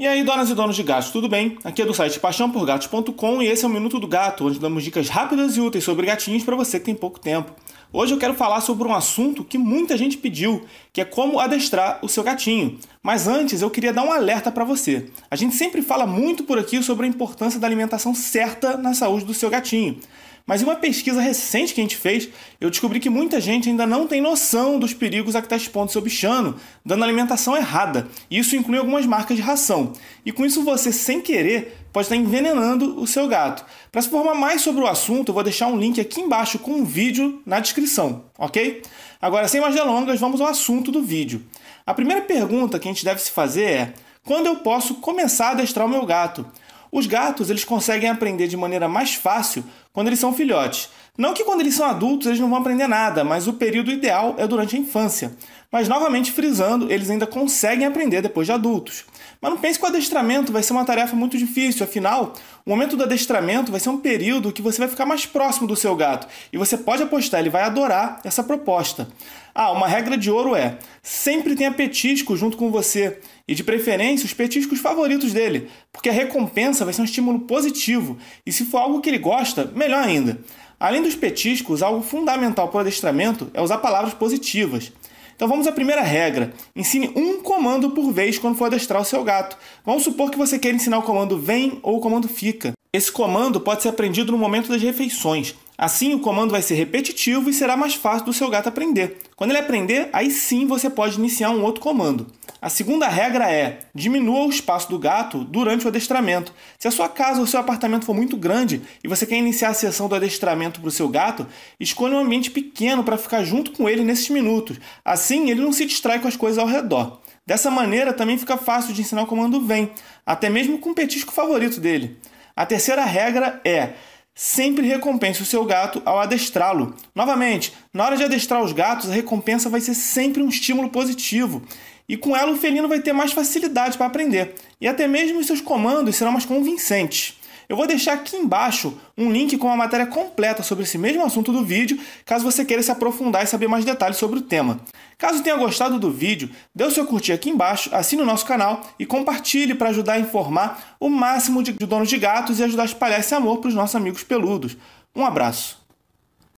E aí, donas e donos de gatos, tudo bem? Aqui é do site PaixãoPorGatos.com e esse é o Minuto do Gato, onde damos dicas rápidas e úteis sobre gatinhos para você que tem pouco tempo. Hoje eu quero falar sobre um assunto que muita gente pediu, que é como adestrar o seu gatinho. Mas antes eu queria dar um alerta para você. A gente sempre fala muito por aqui sobre a importância da alimentação certa na saúde do seu gatinho. Mas em uma pesquisa recente que a gente fez, eu descobri que muita gente ainda não tem noção dos perigos a que está expondo seu bichano, dando alimentação errada. Isso inclui algumas marcas de ração. E com isso você, sem querer, pode estar envenenando o seu gato. Para se informar mais sobre o assunto, eu vou deixar um link aqui embaixo com um vídeo na descrição, ok? Agora, sem mais delongas, vamos ao assunto do vídeo. A primeira pergunta que a gente deve se fazer é: quando eu posso começar a adestrar o meu gato? Os gatos, eles conseguem aprender de maneira mais fácil quando eles são filhotes. Não que quando eles são adultos eles não vão aprender nada, mas o período ideal é durante a infância. Mas novamente frisando, eles ainda conseguem aprender depois de adultos. Mas não pense que o adestramento vai ser uma tarefa muito difícil, afinal, o momento do adestramento vai ser um período que você vai ficar mais próximo do seu gato. E você pode apostar, ele vai adorar essa proposta. Ah, uma regra de ouro é: sempre tenha petisco junto com você. E de preferência os petiscos favoritos dele, porque a recompensa vai ser um estímulo positivo e se for algo que ele gosta, melhor ainda. Além dos petiscos, algo fundamental para o adestramento é usar palavras positivas. Então vamos à primeira regra: ensine um comando por vez quando for adestrar o seu gato. Vamos supor que você queira ensinar o comando vem ou o comando fica. Esse comando pode ser aprendido no momento das refeições. Assim, o comando vai ser repetitivo e será mais fácil do seu gato aprender. Quando ele aprender, aí sim você pode iniciar um outro comando. A segunda regra é: diminua o espaço do gato durante o adestramento. Se a sua casa ou seu apartamento for muito grande e você quer iniciar a sessão do adestramento para o seu gato, escolha um ambiente pequeno para ficar junto com ele nesses minutos. Assim, ele não se distrai com as coisas ao redor. Dessa maneira, também fica fácil de ensinar o comando vem, até mesmo com o petisco favorito dele. A terceira regra é: sempre recompense o seu gato ao adestrá-lo. Novamente, na hora de adestrar os gatos, a recompensa vai ser sempre um estímulo positivo. E com ela o felino vai ter mais facilidade para aprender. E até mesmo os seus comandos serão mais convincentes. Eu vou deixar aqui embaixo um link com a matéria completa sobre esse mesmo assunto do vídeo, caso você queira se aprofundar e saber mais detalhes sobre o tema. Caso tenha gostado do vídeo, dê o seu curtir aqui embaixo, assine o nosso canal e compartilhe para ajudar a informar o máximo de donos de gatos e ajudar a espalhar esse amor para os nossos amigos peludos. Um abraço!